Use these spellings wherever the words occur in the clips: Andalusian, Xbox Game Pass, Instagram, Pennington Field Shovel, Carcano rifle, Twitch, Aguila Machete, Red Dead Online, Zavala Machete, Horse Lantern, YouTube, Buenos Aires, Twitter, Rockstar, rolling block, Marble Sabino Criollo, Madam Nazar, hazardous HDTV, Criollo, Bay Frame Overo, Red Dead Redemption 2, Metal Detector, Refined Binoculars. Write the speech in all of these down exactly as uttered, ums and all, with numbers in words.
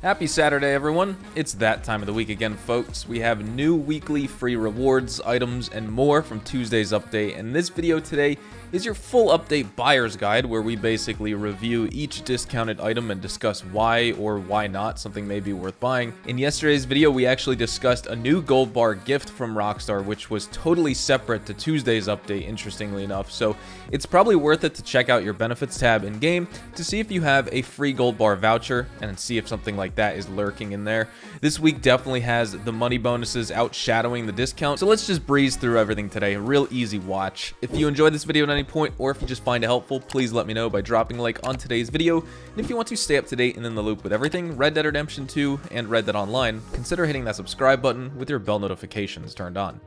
Happy Saturday, everyone. It's that time of the week again, folks. We have new weekly free rewards, items, and more from Tuesday's update, and this video today is your full update buyer's guide, where we basically review each discounted item and discuss why or why not something may be worth buying. In yesterday's video, we actually discussed a new gold bar gift from Rockstar, which was totally separate to Tuesday's update, interestingly enough, so it's probably worth it to check out your benefits tab in-game to see if you have a free gold bar voucher and see if something like that is lurking in there. This week definitely has the money bonuses outshadowing the discount, so let's just breeze through everything today. A real easy watch. If you enjoyed this video at any point, or if you just find it helpful, please let me know by dropping a like on today's video. And if you want to stay up to date and in the loop with everything Red Dead Redemption two and Red Dead Online, consider hitting that subscribe button with your bell notifications turned on.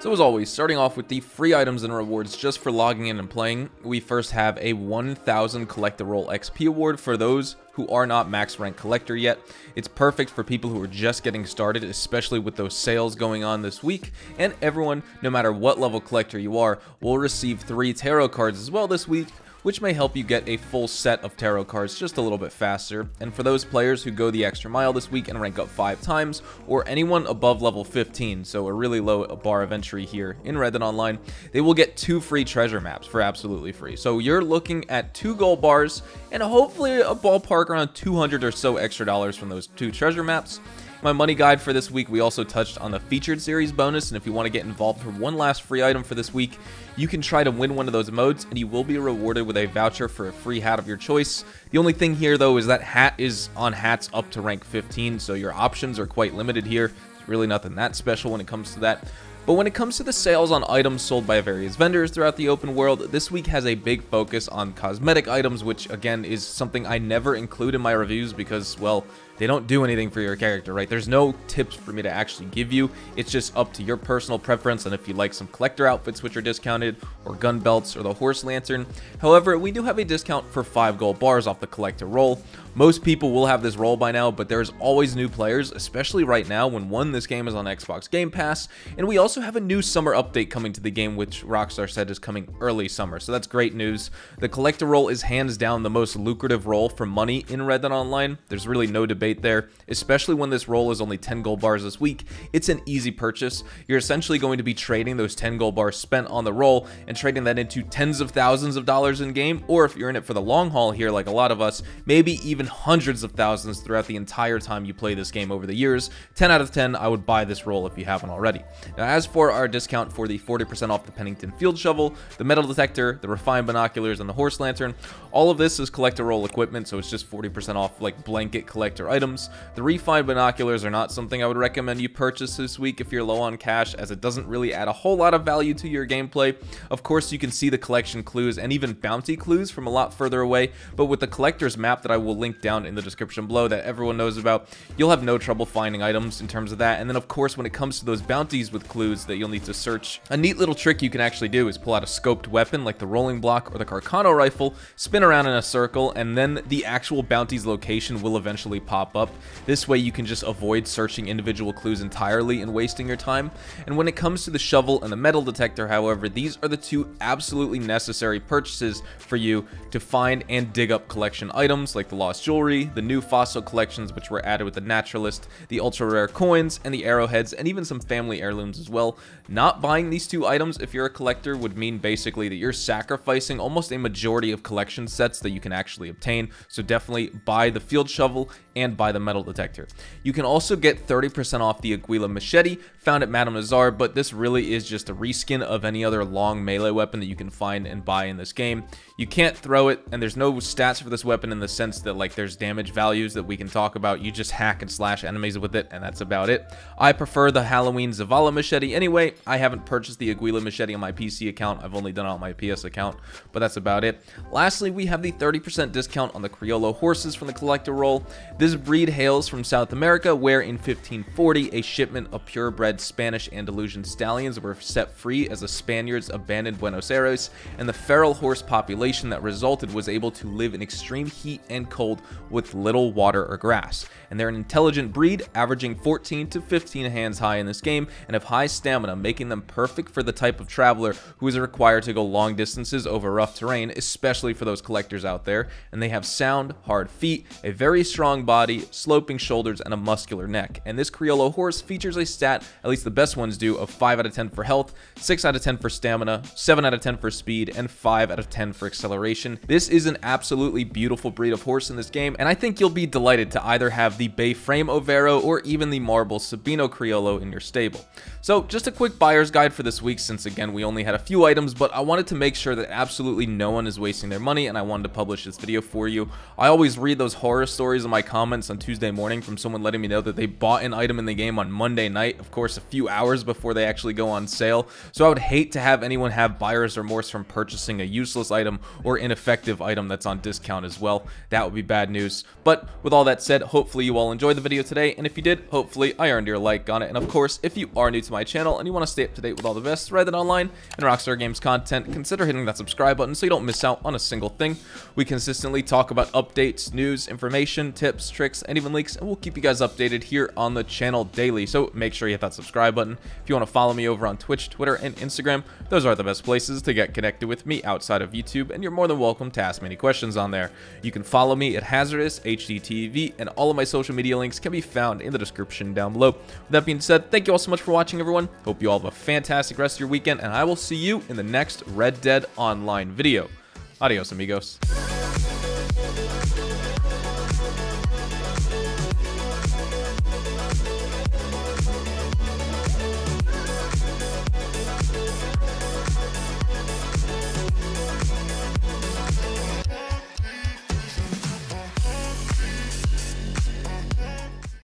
So as always, starting off with the free items and rewards just for logging in and playing, we first have a one thousand collector roll X P award for those who are not max rank collector yet. It's perfect for people who are just getting started, especially with those sales going on this week. And everyone, no matter what level collector you are, will receive three tarot cards as well this week, which may help you get a full set of tarot cards just a little bit faster. And for those players who go the extra mile this week and rank up five times, or anyone above level fifteen, so a really low bar of entry here in Red Dead Online, they will get two free treasure maps for absolutely free. So you're looking at two gold bars and hopefully a ballpark around two hundred or so extra dollars from those two treasure maps. My money guide for this week, we also touched on the featured series bonus, and if you want to get involved for one last free item for this week, you can try to win one of those modes and you will be rewarded with a voucher for a free hat of your choice. The only thing here though is that hat is on hats up to rank fifteen, so your options are quite limited here. There's really nothing that special when it comes to that. But when it comes to the sales on items sold by various vendors throughout the open world, this week has a big focus on cosmetic items, which again is something I never include in my reviews because, well, they don't do anything for your character, right? There's no tips for me to actually give you. It's just up to your personal preference and if you like some collector outfits which are discounted, or gun belts, or the horse lantern. However, we do have a discount for five gold bars off the collector roll. Most people will have this roll by now, but there's always new players, especially right now when one, this game is on Xbox Game Pass, and we also have a new summer update coming to the game, which Rockstar said is coming early summer, so that's great news. The collector roll is hands down the most lucrative roll for money in Red Dead Online. There's really no debate there, especially when this roll is only ten gold bars this week. It's an easy purchase. You're essentially going to be trading those ten gold bars spent on the roll and trading that into tens of thousands of dollars in game, or if you're in it for the long haul here like a lot of us, maybe even hundreds of thousands throughout the entire time you play this game over the years. ten out of ten, I would buy this roll if you haven't already. Now, as for our discount for the forty percent off the Pennington Field Shovel, the Metal Detector, the Refined Binoculars, and the Horse Lantern, all of this is collector roll equipment, so it's just forty percent off like blanket collector items. The Refined Binoculars are not something I would recommend you purchase this week if you're low on cash, as it doesn't really add a whole lot of value to your gameplay. Of course, you can see the collection clues and even bounty clues from a lot further away, but with the collector's map that I will link down in the description below that everyone knows about, you'll have no trouble finding items in terms of that. And then of course, when it comes to those bounties with clues that you'll need to search, a neat little trick you can actually do is pull out a scoped weapon like the rolling block or the Carcano rifle, spin around in a circle, and then the actual bounty's location will eventually pop up. This way you can just avoid searching individual clues entirely and wasting your time. And when it comes to the shovel and the metal detector, however, these are the two absolutely necessary purchases for you to find and dig up collection items like the lost jewelry, the new fossil collections which were added with the naturalist, the ultra rare coins, and the arrowheads, and even some family heirlooms as well. Not buying these two items if you're a collector would mean basically that you're sacrificing almost a majority of collection sets that you can actually obtain, so definitely buy the field shovel and buy the metal detector. You can also get thirty percent off the Aguila Machete found at Madam Nazar, but this really is just a reskin of any other long melee weapon that you can find and buy in this game. You can't throw it, and there's no stats for this weapon in the sense that like there's damage values that we can talk about. You just hack and slash enemies with it, and that's about it. I prefer the Halloween Zavala Machete anyway. I haven't purchased the Aguila Machete on my P C account. I've only done it on my P S account, but that's about it. Lastly, we have the thirty percent discount on the Criollo horses from the collector roll. This breed hails from South America, where in fifteen forty, a shipment of purebred Spanish Andalusian stallions were set free as the Spaniards abandoned Buenos Aires, and the feral horse population that resulted was able to live in extreme heat and cold with little water or grass. And they're an intelligent breed, averaging fourteen to fifteen hands high in this game, and have high stamina, making them perfect for the type of traveler who is required to go long distances over rough terrain, especially for those collectors out there. And they have sound, hard feet, a very strong body, sloping shoulders, and a muscular neck. And this Criollo horse features a stat, at least the best ones do, of five out of ten for health, six out of ten for stamina, seven out of ten for speed, and five out of ten for acceleration. This is an absolutely beautiful breed of horse in this game, and I think you'll be delighted to either have the Bay Frame Overo or even the Marble Sabino Criollo in your stable. So just a quick buyer's guide for this week, since again we only had a few items, but I wanted to make sure that absolutely no one is wasting their money, and I wanted to publish this video for you. I always read those horror stories in my comments on Tuesday morning from someone letting me know that they bought an item in the game on Monday night, of course a few hours before they actually go on sale, so I would hate to have anyone have buyer's remorse from purchasing a useless item or ineffective item that's on discount as well. That would be bad news. But with all that said, hopefully you all enjoyed the video today, and if you did, hopefully I earned your like on it. And of course, if you are new to my channel and you want to stay up to date with all the best Red Dead Online and Rockstar Games content, consider hitting that subscribe button so you don't miss out on a single thing. We consistently talk about updates, news, information, tips, tricks, and even leaks, and we'll keep you guys updated here on the channel daily, so make sure you hit that subscribe button. If you want to follow me over on Twitch, Twitter, and Instagram, those are the best places to get connected with me outside of YouTube, and you're more than welcome to ask me any questions on there. You can follow me at Hazardous H D T V, and all of my social media links can be found in the description down below. With that being said, thank you all so much for watching, everyone. Hope you all have a fantastic rest of your weekend, and I will see you in the next Red Dead Online video. Adios, amigos.